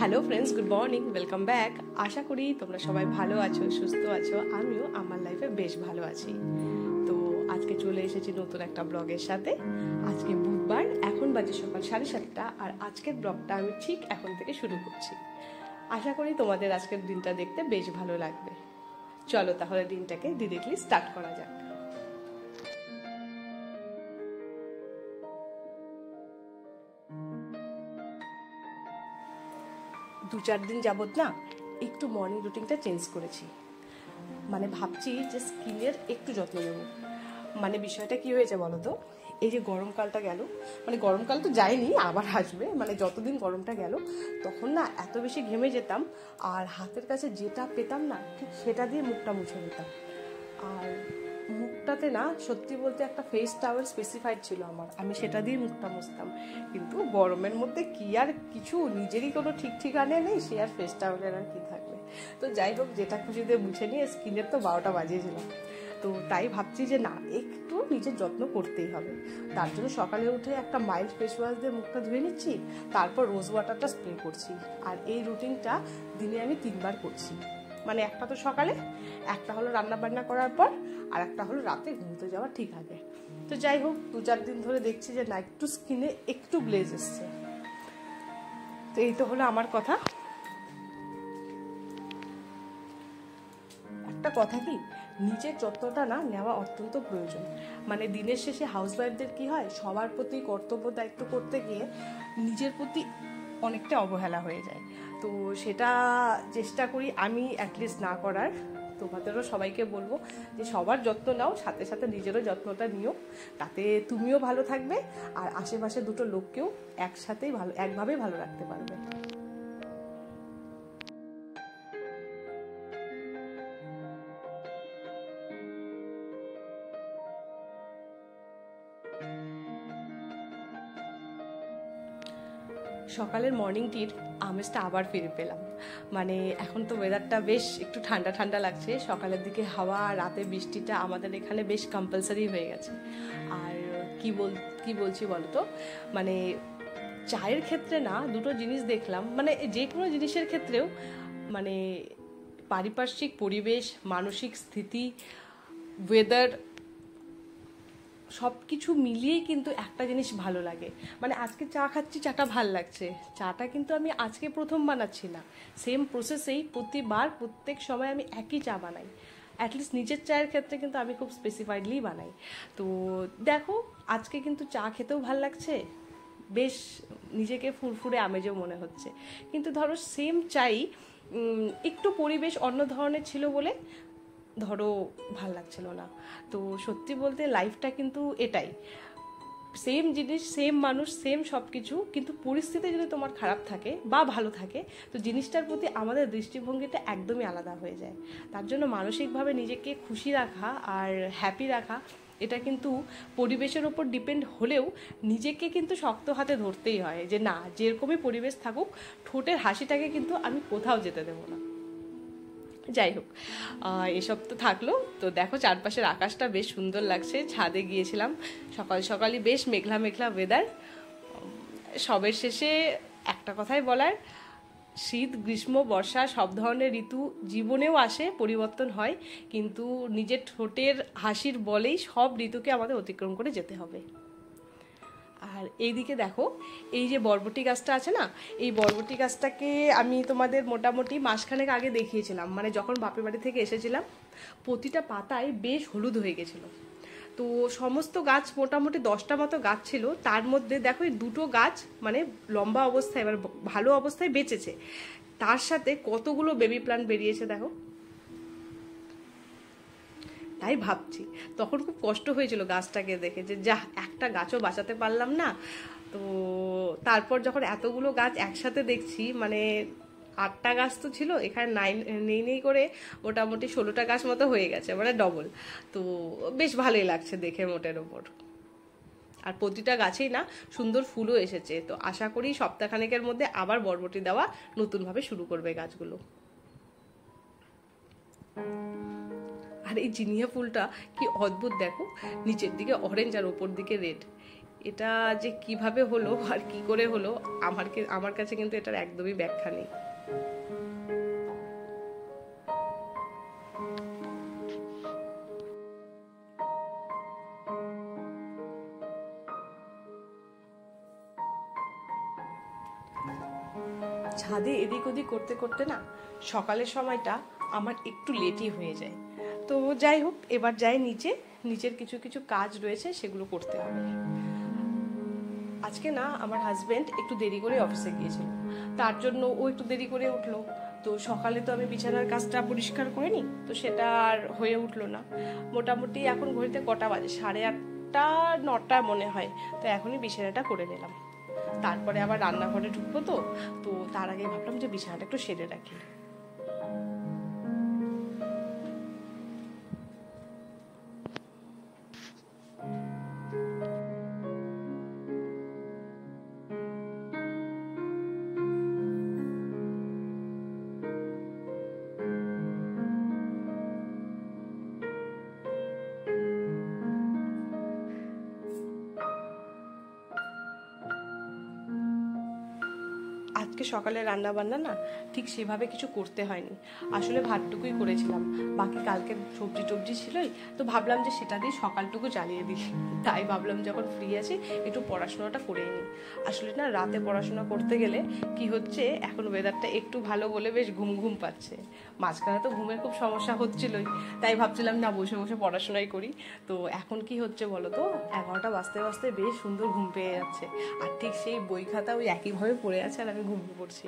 Hello friends, good morning, welcome back. आशा करी तुम्हारा सबाई भालो आছো, সুস্থ আছো। আমিও আমার লাইফে বেশ ভালো আছি। তো আজকে চলে এসেছি নতুন একটা ব্লগের সাথে। আজকে বুধবার, এখন বাজে সকাল 7:30 আর আজকের ব্লগটা আমি ঠিক এখন থেকে শুরু করছি। আশা করি তোমাদের আজকের দিনটা দেখতে বেশ ভালো লাগবে। চলো তাহলে দিনটাকে ডিরেক্টলি স্টার্ট করা যাক। दो चार दिन जबत ना एक मर्निंग रुटीन चेन्ज कर मैं भावी जो स्किन एक जत्न देव मैं विषयटा कि बोलो तो ये गरमकाल गल मैं गरमकाल तो जाए आबार आसबे मैं जत दिन गरम गल तक ना एत बस घेमे जेतम और हाथों का जेटा पेतम ना ठीक से दिए मुखटा मुछे नितम और मुखटाते ना सत्यि बोलते एक फेस टावल स्पेसिफाइड छिलो आमार सेटा दिए मुखटा मुछताम किन्तु गरमेर मध्य कि आर किछु निजेरई कोनो ठीक ठिकाना नेई से आर फेस टावलेर आर कि थाकबे तो जाइ होक जेटा खुशी दिए मुछे निये स्किनेर तो 12टा बाजिएछिलाम तो ताई भाबछि जे ना एकटु निजेर जत्न करतेई होबे तार जोन्नो सकाले उठे एकटा माइल्ड फेस वाश दिए मुखटा धुए निच्छि तारपर रोज वाटारटा स्प्रे करछि आर एई रुटिनटा दिने आमि 3 बार करछि মানে একটা তো সকালে, একটা হলো রান্না বান্না করার পর, আর একটা হলো রাতে ঘুমোতে যাওয়ার ঠিক আগে। তো যাই হোক 2-4 দিন ধরে দেখছি যে না একটু স্কিনে একটু গ্লেজ আসছে। তো এই তো হলো আমার কথা। একটা কথা কি, নিজের যত্নটা না নেওয়া অত্যন্ত প্রয়োজন। মানে দিনের শেষে হাউসওয়াইফদের কি হয়, সবার প্রতি কর্তব্য দায়িত্ব করতে গিয়ে নিজের প্রতি অনেকটা অবহেলা হয়ে যায়। তো সেটা চেষ্টা করি আমি অ্যাটলিস্ট না করার। তোমাদেরও সবাইকে বলবো যে সবার যত্ন নাও, সাথে সাথে নিজেরও যত্নটা নিও, তাতে তুমিও ভালো থাকবে আর আশেপাশে দুটো লোককেও একসাথেই ভালো একভাবে ভালো রাখতে পারবে। সকালের মর্নিং টির আমেজটা আবার ফিরে পেলাম। মানে এখন তো ওয়েদারটা বেশ একটু ঠান্ডা ঠান্ডা লাগছে, সকালের দিকে হাওয়া, রাতে বৃষ্টিটা আমাদের এখানে বেশ কম্পালসারি হয়ে গেছে। আর কি বলছি বলতো, মানে চায়ের ক্ষেত্রে না দুটো জিনিস দেখলাম, মানে যে কোনো জিনিসের ক্ষেত্রেও মানে পারিপার্শ্বিক পরিবেশ, মানসিক স্থিতি, ওয়েদার সব কিছু মিলিয়েই কিন্তু একটা জিনিস ভালো লাগে। মানে আজকে চা খাচ্ছি, চাটা ভাল লাগছে, চাটা কিন্তু আমি আজকে প্রথম বানাচ্ছি না, সেম প্রসেসেই প্রতিবার প্রত্যেক সময় আমি একই চা বানাই। অ্যাটলিস্ট নিজের চায়ের ক্ষেত্রে কিন্তু আমি খুব স্পেসিফাইডলি বানাই। তো দেখো আজকে কিন্তু চা খেতেও ভাল লাগছে, বেশ নিজেকে ফুরফুরে আমেজও মনে হচ্ছে। কিন্তু ধরো সেম চাই একটু পরিবেশ অন্য ধরনের ছিল বলে ধরো ভাল লাগছিল না। তো সত্যি বলতে লাইফটা কিন্তু এটাই, সেম জিনিস, সেম মানুষ, সেম সব কিছু, কিন্তু পরিস্থিতি যদি তোমার খারাপ থাকে বা ভালো থাকে তো জিনিসটার প্রতি আমাদের দৃষ্টিভঙ্গিটা একদমই আলাদা হয়ে যায়। তার জন্য মানসিকভাবে নিজেকে খুশি রাখা আর হ্যাপি রাখা এটা কিন্তু পরিবেশের ওপর ডিপেন্ড হলেও নিজেকে কিন্তু শক্ত হাতে ধরতেই হয় যে না, যেরকমই পরিবেশ থাকুক ঠোঁটের হাসিটাকে কিন্তু আমি কোথাও যেতে দেবো না। যাই হোক এসব তো থাকলো। তো দেখো চারপাশের আকাশটা বেশ সুন্দর লাগছে। ছাদে গিয়েছিলাম সকাল সকালই, বেশ মেঘলা মেঘলা ওয়েদার। সবের শেষে একটা কথাই বলার, শীত, গ্রীষ্ম, বর্ষা সব ধরনের ঋতু জীবনেও আসে, পরিবর্তন হয়, কিন্তু নিজের ঠোঁটের হাসির বলেই সব ঋতুকে আমাদের অতিক্রম করে যেতে হবে। আর এইদিকে দেখো এই যে বরবটি গাছটা আছে না, এই বরবটি গাছটাকে আমি তোমাদের মোটামুটি মাসখানেক আগে দেখিয়েছিলাম। মানে যখন বাপের বাড়ি থেকে এসেছিলাম প্রতিটা পাতায় বেশ হলুদ হয়ে গেছিল। তো সমস্ত গাছ মোটামুটি 10টা মতো গাছ ছিল, তার মধ্যে দেখো এই 2টো গাছ মানে লম্বা অবস্থায় এবার ভালো অবস্থায় বেঁচেছে, তার সাথে কতগুলো বেবি প্ল্যান্ট বেরিয়েছে দেখো। তাই ভাবছি তখন খুব কষ্ট হয়েছিল গাছটাকে দেখে যে যা একটা গাছও বাঁচাতে পারলাম না। তো তারপর যখন এতগুলো গাছ একসাথে দেখছি, মানে 8টা গাছ তো ছিল, এখানে নেই করে মোটামুটি 16টা গাছ মতো হয়ে গেছে, মানে ডবল। তো বেশ ভালোই লাগছে দেখে মোটের ওপর। আর প্রতিটা গাছেই না সুন্দর ফুলও এসেছে। তো আশা করি সপ্তাহখানেকের মধ্যে আবার বরবটি দেওয়া নতুনভাবে শুরু করবে গাছগুলো। আর এই জিনিয়া ফুলটা কি অদ্ভুত দেখো, নিচের দিকে অরেঞ্জ আর ওপর দিকে রেড, এটা যে কিভাবে হলো আর কি করে হলো আমার কাছে কিন্তু এটার একদমই ব্যাখ্যা নেই। ছাদে এদিক ওদিক করতে করতে না সকালের সময়টা আমার একটু লেটই হয়ে যায়। তো যাই হোক, এবার যাই নিচে, নিচের কিছু কিছু কাজ রয়েছে সেগুলো করতে হবে। আজকে না আমার হাজব্যান্ড একটু দেরি করে অফিসে গিয়েছিল, তার জন্য ও একটু দেরি করে উঠলো। তো সকালে তো আমি বিছানার কাজটা পরিষ্কার করে নিই, তো সেটা আর হয়ে উঠলো না। মোটামুটি এখন ঘড়িতে কটা বাজে, 8:30 9টা মনে হয়। তো এখনই বিছানাটা করে নিলাম, তারপরে আবার রান্নাঘরে ঢুকবো। তো তো তার আগে ভাবলাম যে বিছানাটা একটু সেরে রাখি। আজকে সকালে রান্না বান্না না ঠিক সেভাবে কিছু করতে হয়নি, আসলে ভাতটুকুই করেছিলাম, বাকি কালকে সবজি টবজি ছিলই। তো ভাবলাম যে সেটা দিয়ে সকালটুকু চালিয়ে দিই, তাই ভাবলাম যখন ফ্রি আছি একটু পড়াশোনাটা করে নিই। আসলে না রাতে পড়াশোনা করতে গেলে কি হচ্ছে, এখন ওয়েদারটা একটু ভালো বলে বেশ ঘুম ঘুম পাচ্ছে। মাঝখানে তো ঘুমের খুব সমস্যা হচ্ছিলই, তাই ভাবছিলাম না বসে বসে পড়াশোনাই করি। তো এখন কি হচ্ছে বলো তো, 11টা বাজতে বাজতে বেশ সুন্দর ঘুম পেয়ে যাচ্ছে, আর ঠিক সেই বই খাতা ওই একইভাবে পড়ে আছে আর আমি ঘুমিয়ে পড়ছি।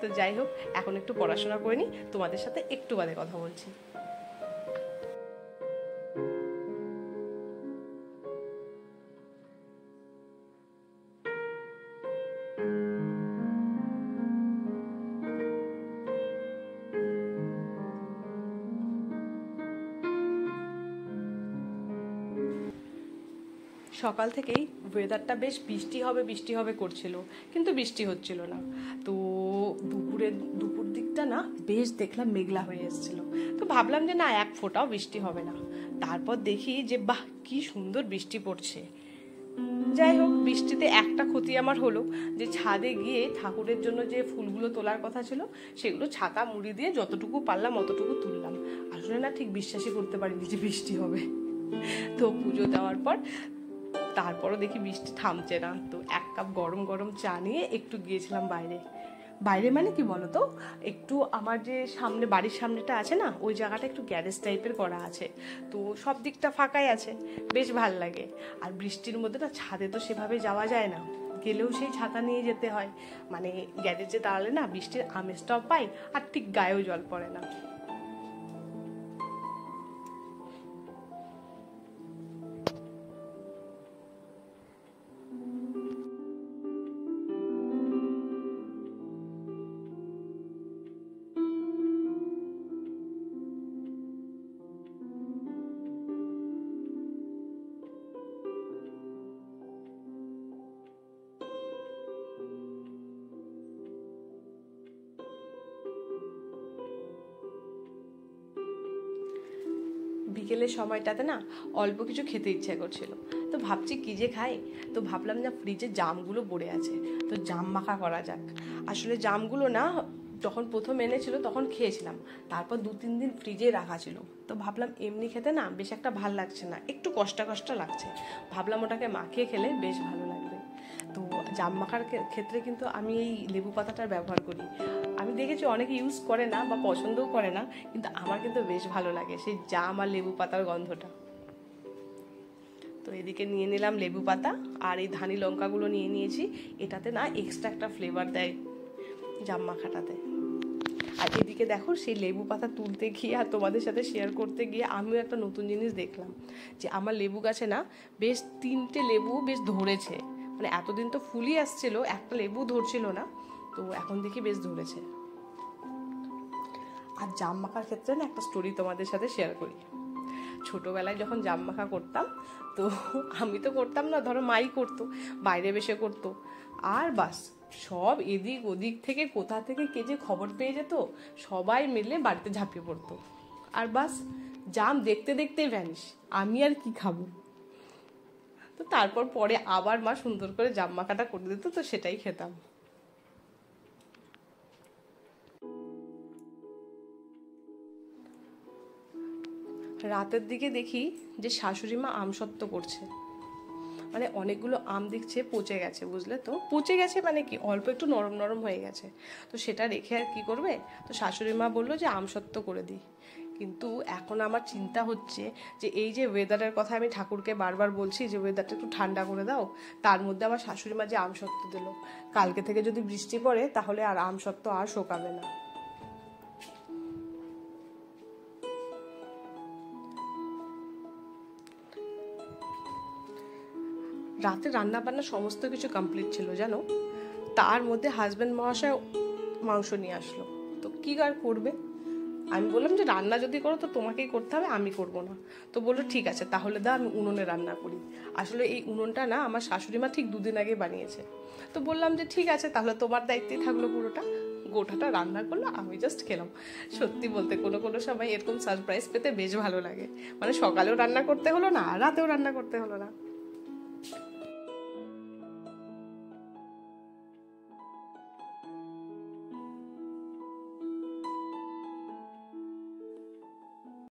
তো যাই হোক, এখন একটু পড়াশোনা করে নি, তোমাদের সাথে একটু বাদে কথা বলছি। সকাল থেকেই ওয়েদারটা বেশ বৃষ্টি হবে করছিল, কিন্তু বৃষ্টি হচ্ছিল না। তো দুপুর দিকটা না বেশ দেখলাম মেঘলা হয়ে এসেছিল। তো ভাবলাম যে না এক ফোঁটাও বৃষ্টি হবে না, তারপর দেখি যে বাহ কি সুন্দর বৃষ্টি পড়ছে। যাই হোক, বৃষ্টিতে একটা ক্ষতি আমার হলো যে ছাদে গিয়ে ঠাকুরের জন্য যে ফুলগুলো তোলার কথা ছিল সেগুলো ছাতা মুড়ি দিয়ে যতটুকু পারলাম অতটুকু তুললাম। আসলে না ঠিক বিশ্বাসই করতে পারিনি যে বৃষ্টি হবে। তো পুজো দেওয়ার পর তারপরও দেখি বৃষ্টি থামছে না। তো এক কাপ গরম গরম চা নিয়ে একটু গিয়েছিলাম বাইরে। বাইরে মানে কি বলো তো, একটু আমার যে সামনে বাড়ির সামনেটা আছে না, ওই জায়গাটা একটু গ্যারেজ টাইপের করা আছে। তো সব দিকটা ফাঁকাই আছে, বেশ ভাল লাগে। আর বৃষ্টির মধ্যে না ছাদে তো সেভাবে যাওয়া যায় না, গেলেও সেই ছাতা নিয়ে যেতে হয়। মানে গ্যারেজে দাঁড়ালে না বৃষ্টির আমেজটাও পাই, আর ঠিক গায়েও জল পড়ে না। বিকেলের সময়টাতে না অল্প কিছু খেতে ইচ্ছা করছিল। তো ভাবছি কি যে খাই। তো ভাবলাম না ফ্রিজে জামগুলো পড়ে আছে, তো জাম মাখা করা যাক। আসলে জামগুলো না যখন প্রথম এনেছিল তখন খেয়েছিলাম, তারপর 2-3 দিন ফ্রিজে রাখা ছিল। তো ভাবলাম এমনি খেতে না বেশ একটা ভাল লাগছে না, একটু কষ্ট লাগছে। ভাবলাম ওটাকে মাখিয়ে খেলে বেশ ভালো লাগবে। তো জাম মাখার ক্ষেত্রে কিন্তু আমি এই লেবু পাতাটার ব্যবহার করি। আমি দেখেছি অনেকে ইউজ করে না বা পছন্দও করে না, কিন্তু আমার কিন্তু বেশ ভালো লাগে সেই জাম আর লেবু পাতার গন্ধটা। তো এদিকে নিয়ে নিলাম লেবু পাতা, আর এই ধানি লঙ্কাগুলো নিয়ে নিয়েছি, এটাতে না এক্সট্রা একটা ফ্লেভার দেয় জাম মাখাটাতে। আর এদিকে দেখো, সেই লেবু পাতা তুলতে গিয়ে আর তোমাদের সাথে শেয়ার করতে গিয়ে আমিও একটা নতুন জিনিস দেখলাম যে আমার লেবু গাছে না বেশ 3টে লেবু বেশ ধরেছে। মানে এতদিন তো ফুলই আসছিল, একটা লেবু ধরছিল না, তো এখন দেখি বেশ ধরেছে। আর জাম মাখার ক্ষেত্রে না একটা স্টোরি তোমাদের সাথে শেয়ার করি। ছোটোবেলায় যখন জাম মাখা করতাম, তো আমি তো করতাম না, ধরো মাই করতো, বাইরে বসে করতো। আর বাস সব এদিক ওদিক থেকে কোথা থেকে কে যে খবর পেয়ে যেত, সবাই মিলে বাড়িতে ঝাঁপিয়ে পড়তো। আর বাস জাম দেখতে দেখতে ভ্যানিশ, আমি আর কি খাবো। তো তারপর পরে আবার মা সুন্দর করে জাম মাখাটা করে দিত, তো সেটাই খেতাম। রাতের দিকে দেখি যে শাশুড়ি মা আমসত্ত্ব করছে, মানে অনেকগুলো আম দেখছে পচে গেছে, বুঝলে তো? পচে গেছে মানে কি, অল্প একটু নরম নরম হয়ে গেছে, তো সেটা রেখে আর কি করবে। তো শাশুড়ি মা বললো যে আমসত্ত্ব করে দিই। কিন্তু এখন আমার চিন্তা হচ্ছে যে এই যে ওয়েদারের কথা আমি ঠাকুরকে বারবার বলছি যে ওয়েদারটা একটু ঠান্ডা করে দাও, তার মধ্যে আমার শাশুড়ি মা যে আমসত্ত্ব দিল, কালকে থেকে যদি বৃষ্টি পড়ে তাহলে আর আমসত্ত্ব আর শোকাবে না। রাতে রান্না বান্না সমস্ত কিছু কমপ্লিট ছিল জানো, তার মধ্যে হাজব্যান্ড মহাশয় মাংস নিয়ে আসলো। তো কি আর করবে, আমি বললাম যে রান্না যদি করো তো তোমাকেই করতে হবে, আমি করব না। তো বললো ঠিক আছে তাহলে দাও আমি উনুনে রান্না করি। আসলে এই উনুনটা না আমার শাশুড়ি মা ঠিক দুদিন আগে বানিয়েছে। তো বললাম যে ঠিক আছে তাহলে তোমার দায়িত্বেই থাকলো, পুরোটা গোটাটা রান্না করলো, আমি জাস্ট খেলাম। সত্যি বলতে কোনো কোনো সময় এরকম সারপ্রাইজ পেতে বেশ ভালো লাগে, মানে সকালেও রান্না করতে হলো না আর রাতেও রান্না করতে হলো না।